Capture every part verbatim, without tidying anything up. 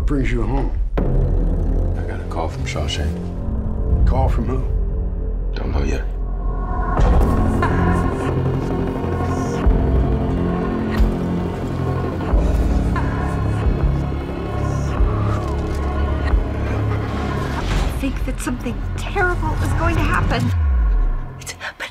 what brings you home? I got a call from Shawshank. Call from who? Don't know yet. I think that something terrible is going to happen. It's happening.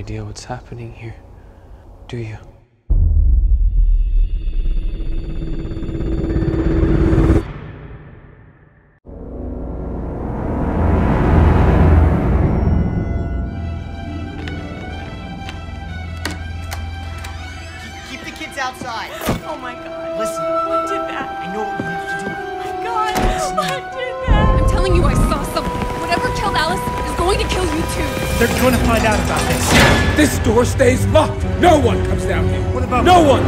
Idea what's happening here, do you? Keep the kids outside. Oh my God. Listen. What did that? I know what we need to do. Oh my God. Listen. What did that? I'm telling you, I saw something. Whatever killed Alice is going to kill you too. They're going to find out about this. This door stays locked. No one comes down here. What about no one?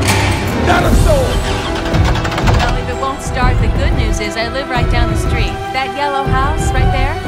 Not a soul. Well, if it won't start, the good news is I live right down the street. That yellow house right there.